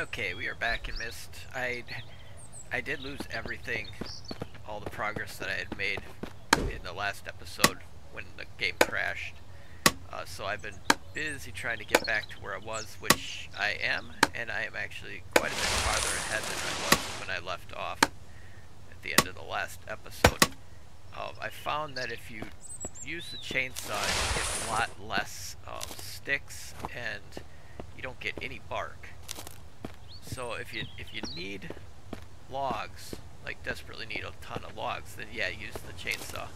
Okay, we are back in Mist. I did lose everything, all the progress that I had made in the last episode when the game crashed. So I've been busy trying to get back to where I was, which I am, and I am actually quite a bit farther ahead than I was when I left off at the end of the last episode. I found that if you use the chainsaw, you get a lot less sticks, and you don't get any bark. So if you need logs, like desperately need a ton of logs, then yeah, use the chainsaw.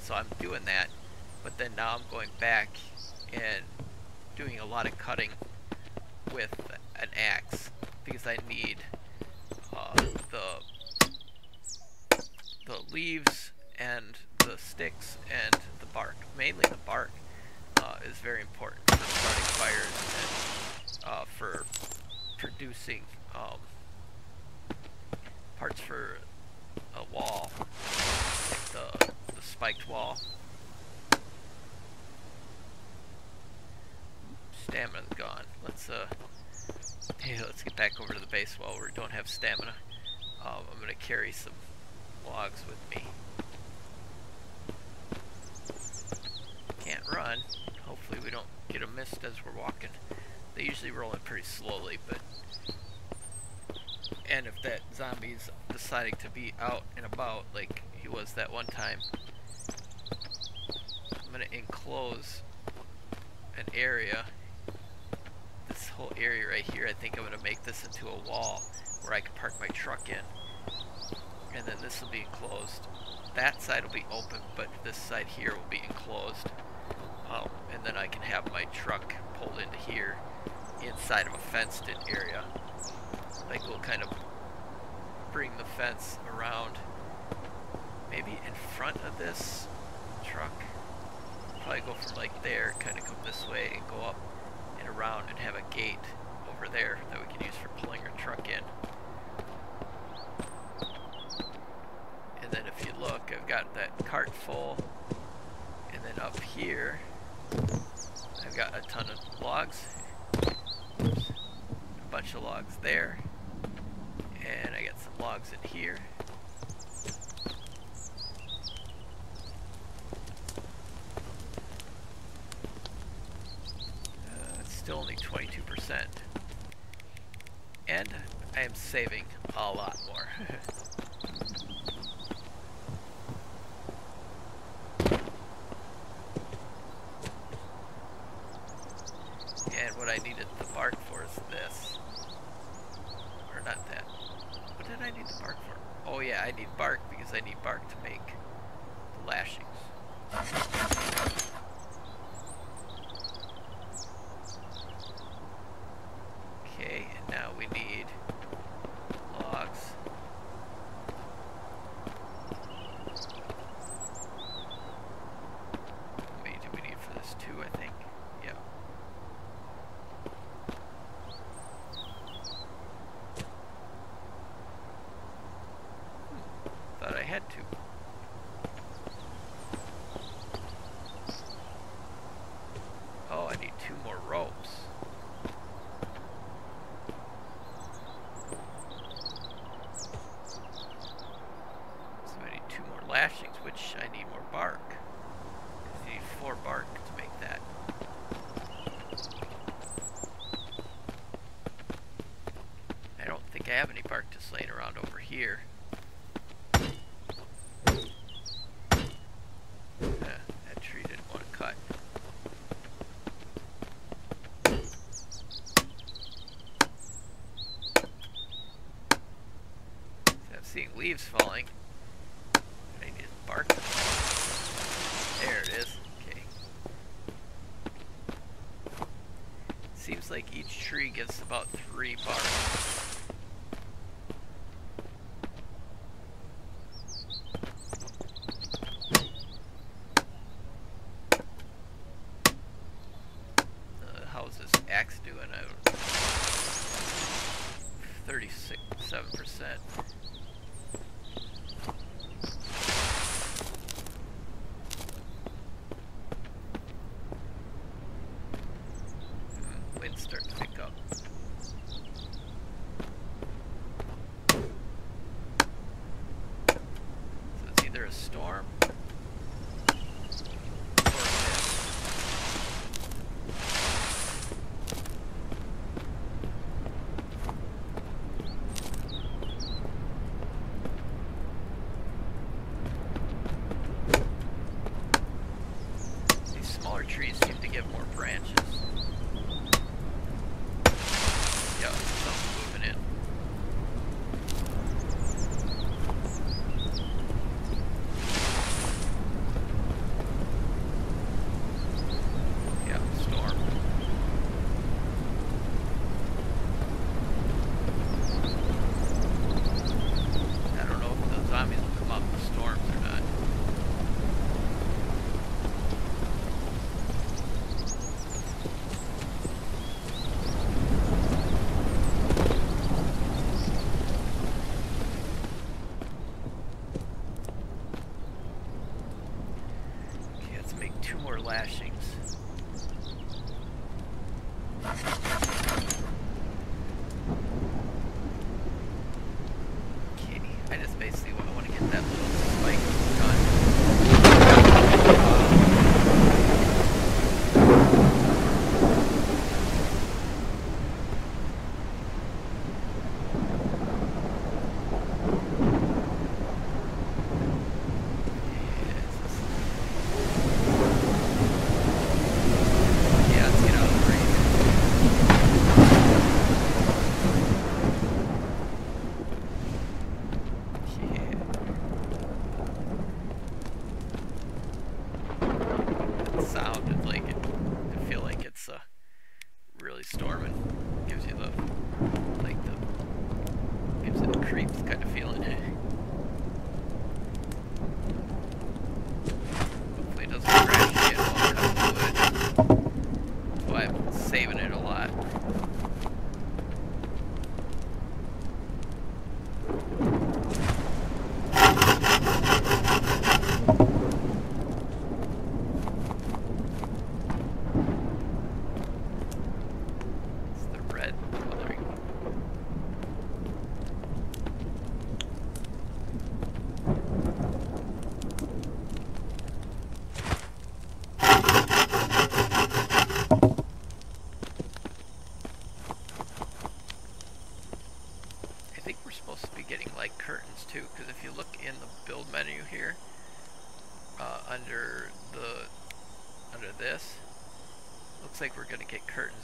So I'm doing that, but then now I'm going back and doing a lot of cutting with an axe because I need the leaves and the sticks and the bark. Mainly the bark is very important for starting fires and for producing parts for a wall, like the spiked wall. Stamina's gone. Let's get back over to the base while we don't have stamina. I'm gonna carry some logs with me. Can't run. Hopefully we don't get a mist as we're walking. They usually roll in pretty slowly, but. And if that zombie's deciding to be out and about like he was that one time, I'm gonna enclose an area. This whole area right here, I think I'm gonna make this into a wall where I can park my truck in. And then this will be enclosed. That side will be open, but this side here will be enclosed. And then I can have my truck pulled into here inside of a fenced-in area. Like we'll kind of bring the fence around, maybe in front of this truck. Probably go from like there, kind of come this way and go up and around and have a gate over there that we can use for pulling our truck in. And then if you look, I've got that cart full, and then up here I've got a ton of logs. Oops. A bunch of logs there, and I got some logs in here. It's still only 22%, and I am saving a lot more. And what I needed the bark for is this. Or not that. What did I need the bark for? Oh yeah, I need bark because I need bark to make the lashings. Okay, and now we need logs. How many do we need for this? 2, I think. Yeah. Oh, I need 2 more ropes. So I need 2 more lashings, which I need more bark. I need 4 bark to make that. I don't think I have any bark just laying around over here. Seeing leaves falling. I need to bark. There it is. Okay. Seems like each tree gives about 3 bark. How's this axe doing? I don't know. 36.7%. our lashings. Okay, I just basically want to get that little spike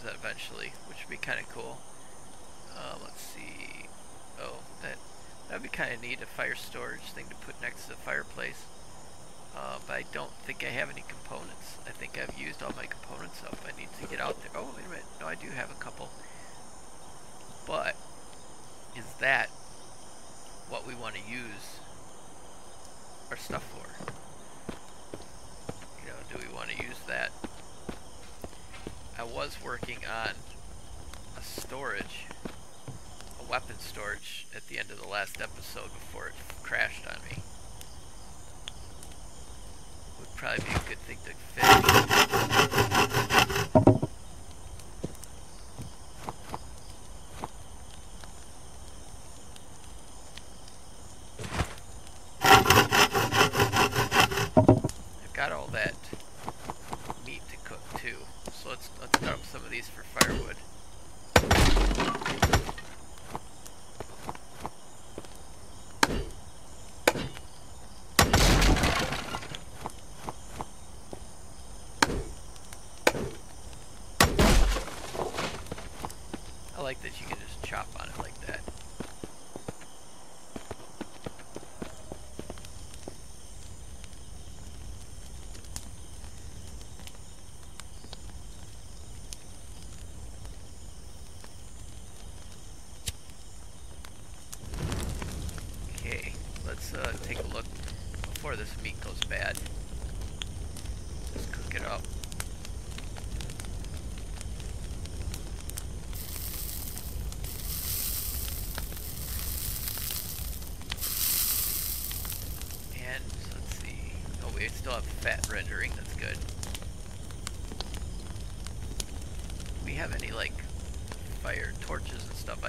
eventually, which would be kind of cool. Let's see. Oh, that'd be kind of neat, a fire storage thing to put next to the fireplace. But I don't think I have any components. I think I've used all my components up. I need to get out there. Oh, wait a minute. No, I do have a couple. But is that what we want to use our stuff for? You know, do we want to use that? I was working on a storage, a weapon storage, at the end of the last episode before it crashed on me. Would probably be a good thing to finish. I've got all that meat to cook too. So let's dump some of these for firewood. I like that you can just chop on it like that. Take a look before this meat goes bad. Just cook it up. And let's see. Oh, we still have fat rendering. That's good. Do we have any like fire torches and stuff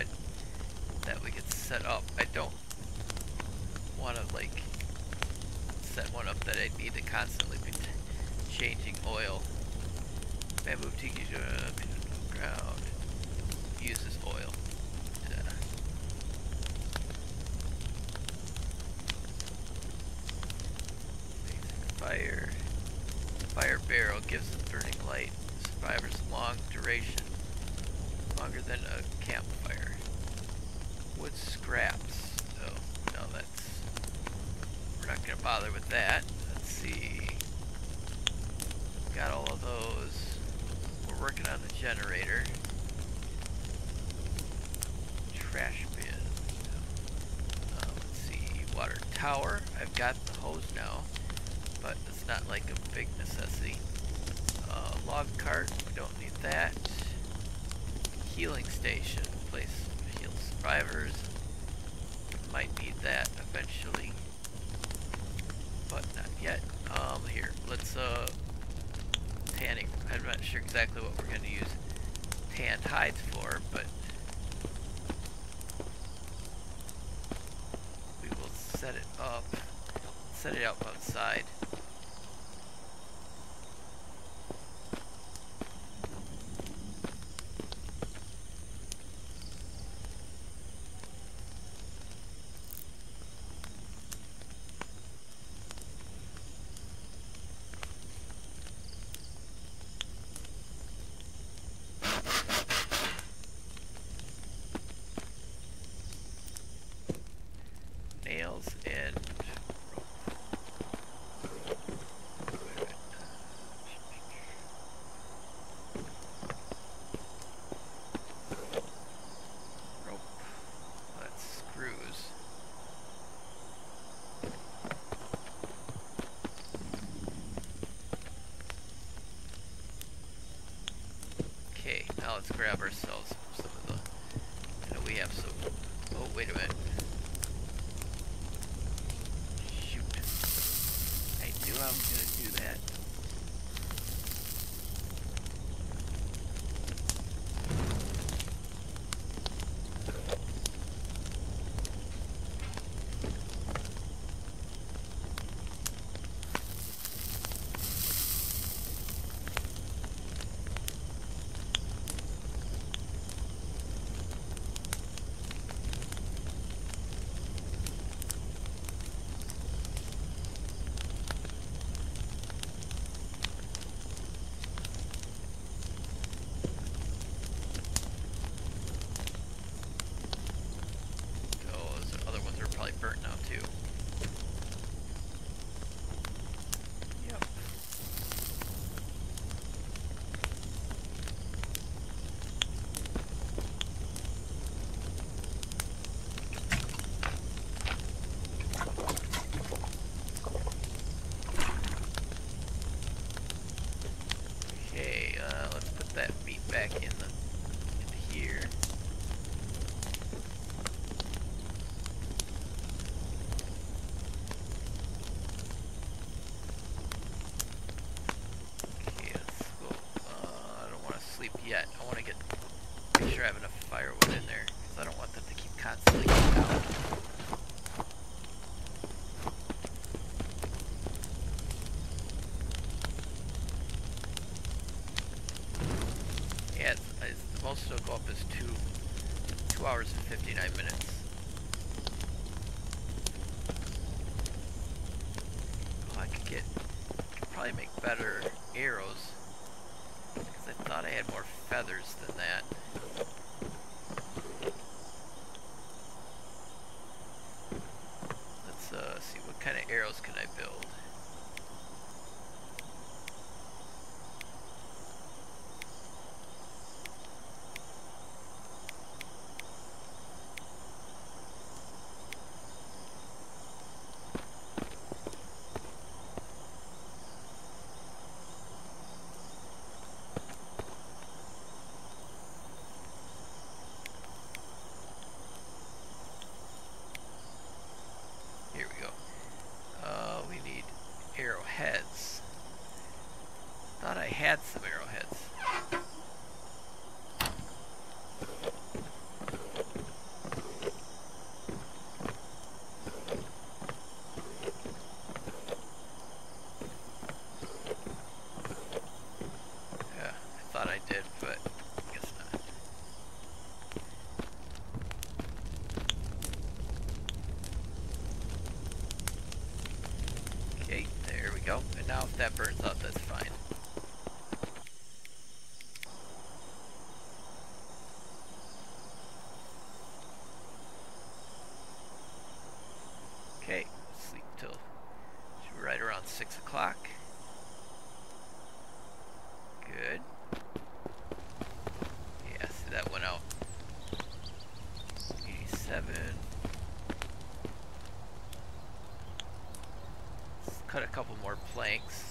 that we could set up? I don't want to like set one up that I need to constantly be changing oil. Bamboo tiki ground uses oil. Fire barrel gives the burning light. Survivors long duration, longer than a campfire. Wood scraps. Oh no, that's. We're not going to bother with that. Let's see. Got all of those. We're working on the generator. Trash bin. Let's see. Water tower. I've got the hose now, but it's not like a big necessity. Log cart. We don't need that. Healing station. Place to heal survivors. Might need that eventually. But not yet. Here, let's tanning. I'm not sure exactly what we're going to use tanned hides for, but we will set it up, set it up outside. Let's grab ourselves some of the, we have some, oh wait a minute, shoot, I knew I was going to do that. Still go up as 2 hours and 59 minutes. Oh, I could get, could probably make better arrows because I thought I had more feathers than that. Let's see, what kind of arrows can I build? That burns up, that's fine. Okay, sleep till right around 6 o'clock. Good. Yeah, see that went out. 87. Let's cut a couple more planks.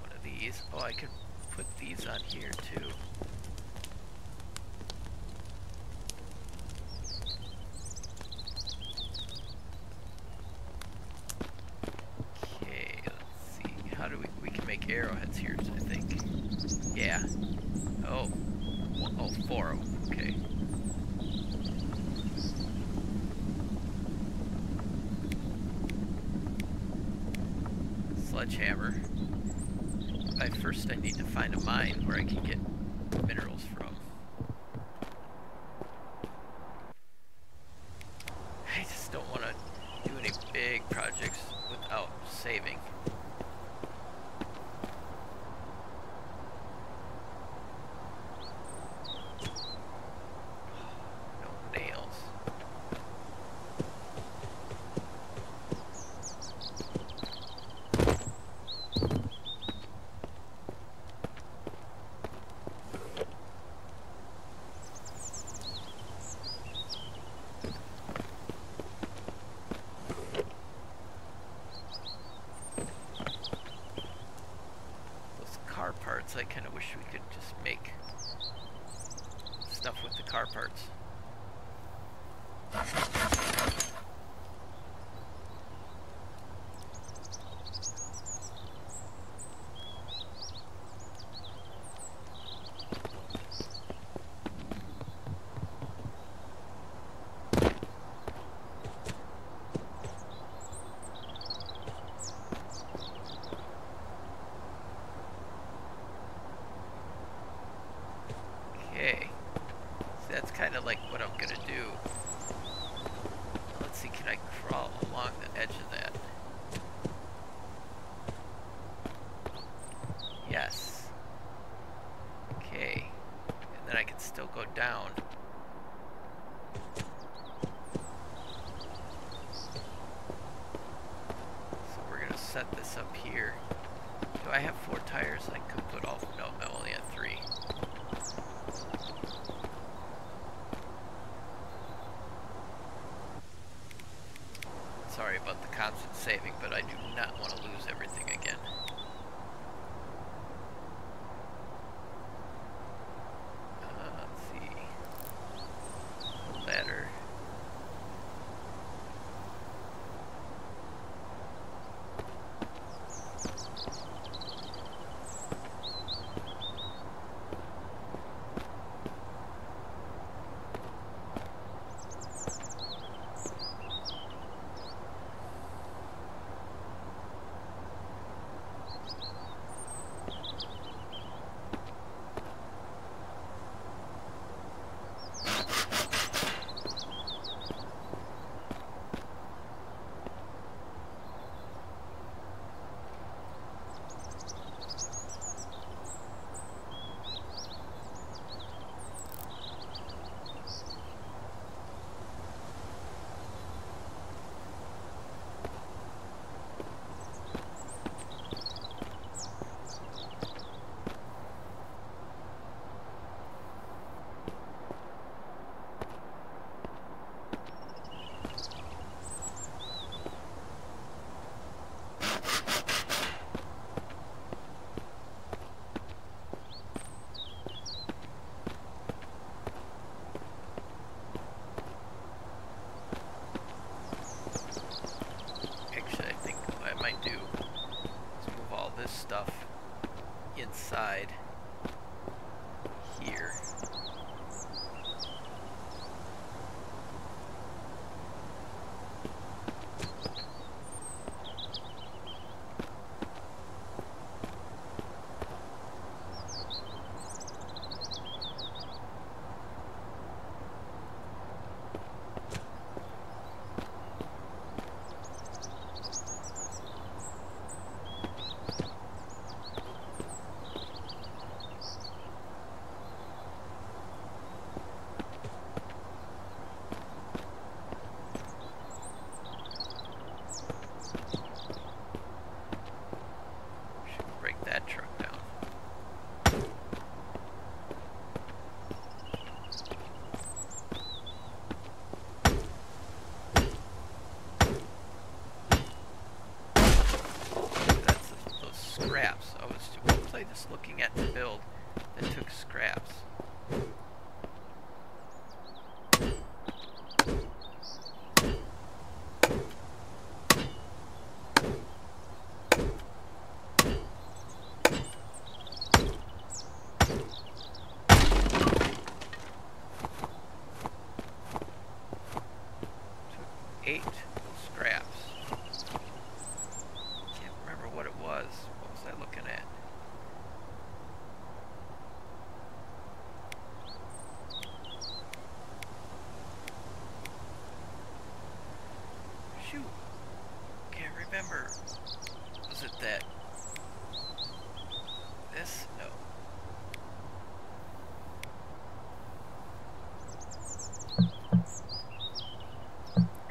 one of these. Oh, I could put these on here too. Okay, let's see. How do we can make arrowheads here, I think. Yeah. Oh. Oh, four of them. Okay. Sledgehammer. But first I need to find a mine where I can get minerals from. I just don't want to do any big projects without saving. I kind of wish we could just make stuff with the car parts. Set this up here. Do I have 4 tires? I could put all. No, I only had 3. Sorry about the constant saving, but I do not want to lose everything again. Let's see. Ladder. scraps. I was stupidly just looking at the build that took scraps.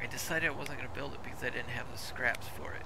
I decided I wasn't going to build it because I didn't have the scraps for it.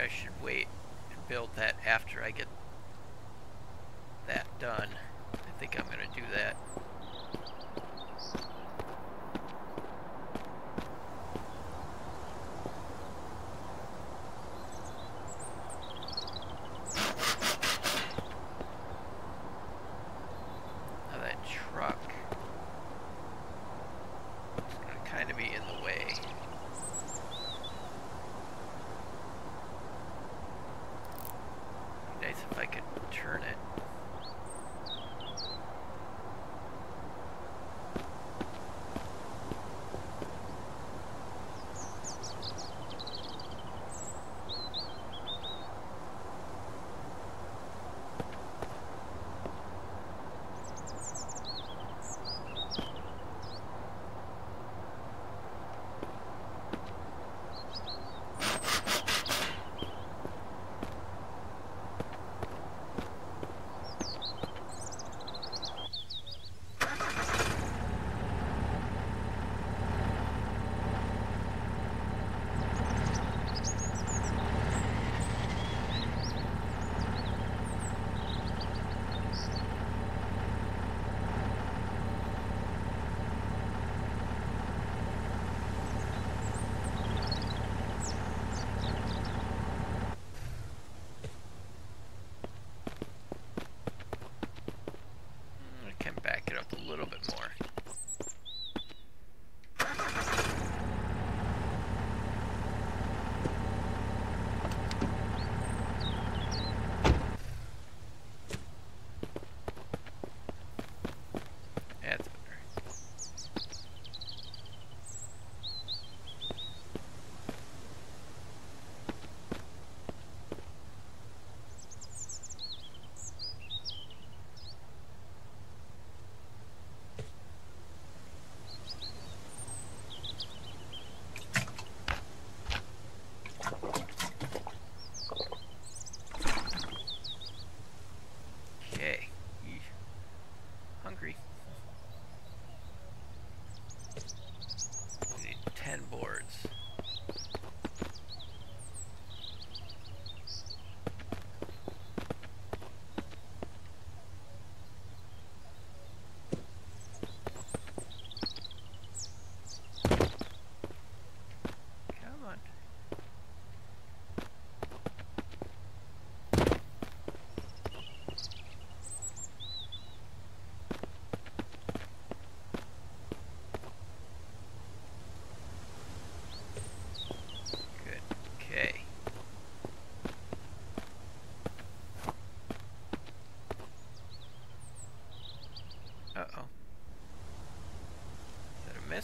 I should wait and build that after I get that done. I think I'm going to do that. Now that truck is going to kind of be in the way. If I could turn it.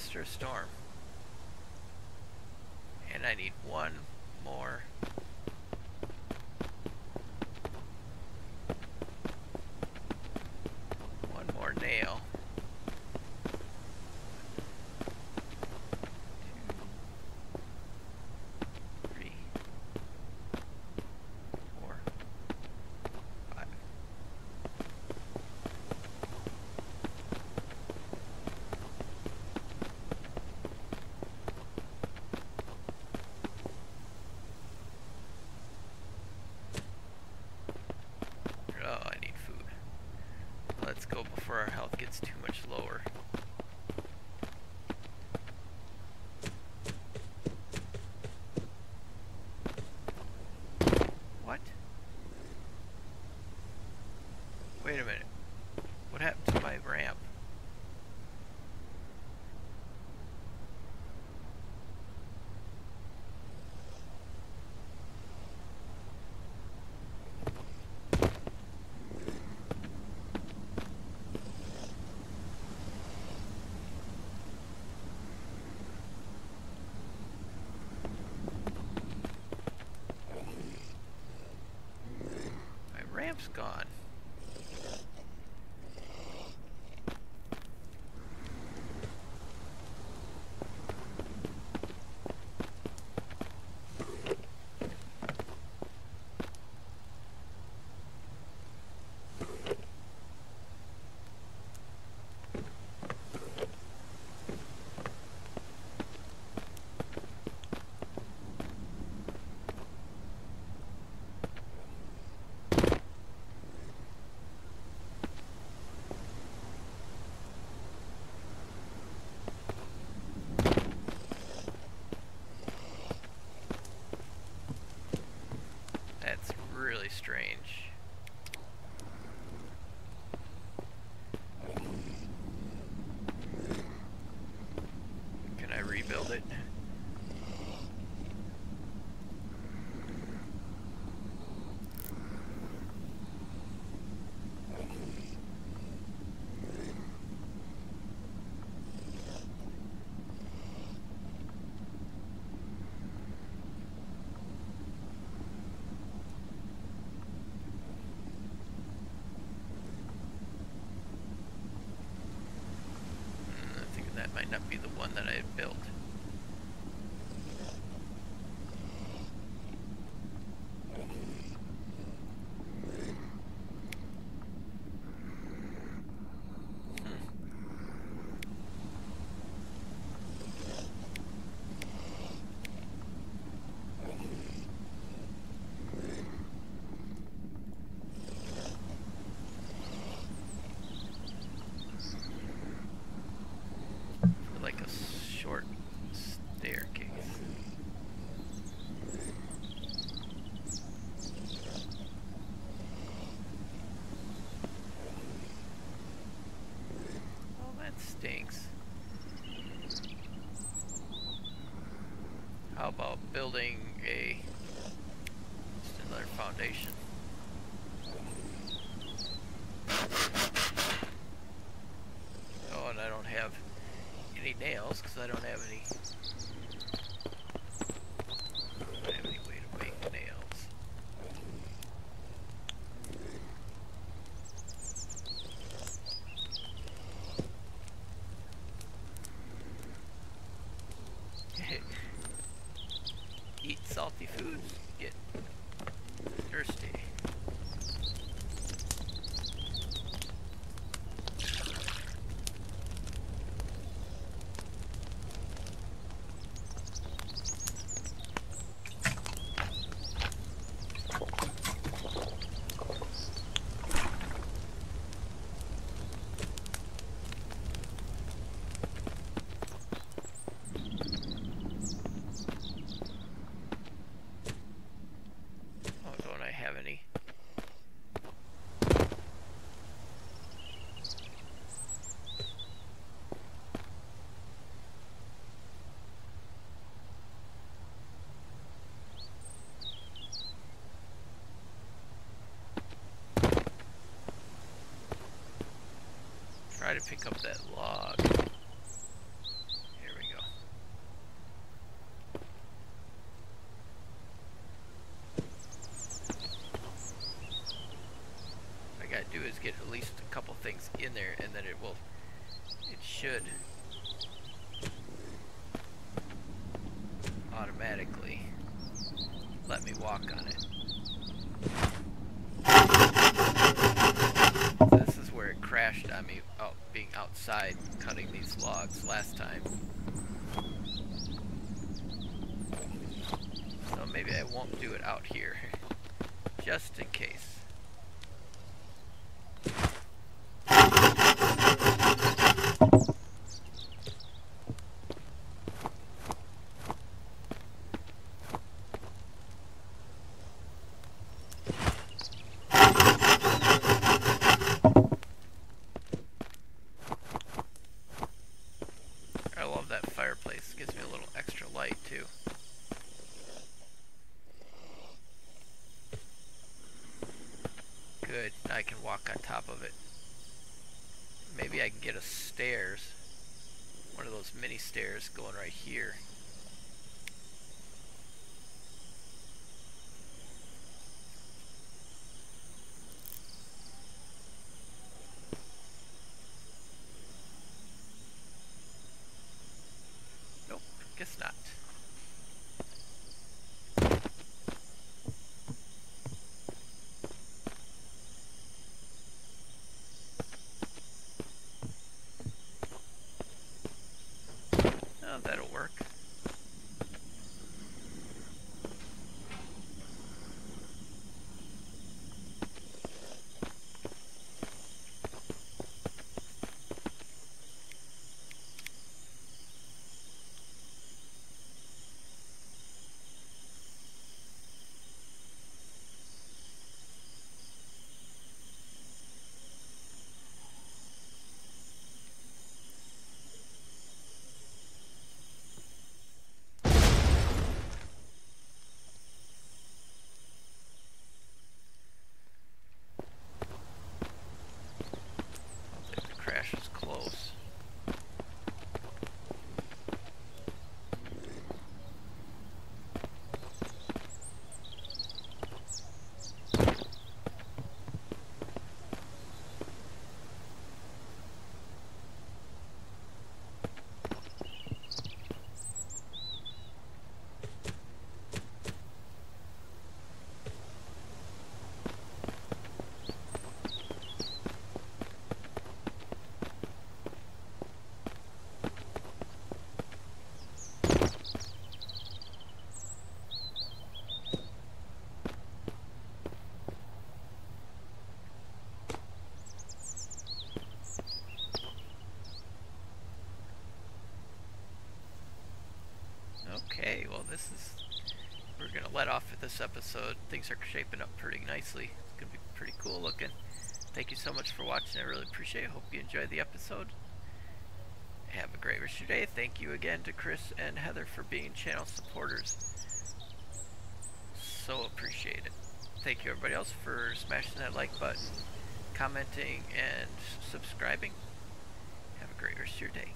mist or storm. And I need one more. One more nail. Our health gets too much lower. What? Wait a minute. What happened to my ramp? Ramp's gone. Really strange. Can I rebuild it? Might not be the one that I had built. How about building just another foundation? Oh, and I don't have any nails because I don't have any. Salty food, get thirsty. Try to pick up that log. in there, and then it will, it should automatically let me walk on it. So this is where it crashed on me, being outside cutting these logs last time. So maybe I won't do it out here, just in case. I can walk on top of it. Maybe I can get a stairs, one of those mini stairs going right here. Nope, guess not. That'll work. Okay, well this is, we're going to let off for this episode. Things are shaping up pretty nicely. It's going to be pretty cool looking. Thank you so much for watching. I really appreciate it. Hope you enjoyed the episode. Have a great rest of your day. Thank you again to Chris and Heather for being channel supporters. So appreciate it. Thank you everybody else for smashing that like button, commenting, and subscribing. Have a great rest of your day.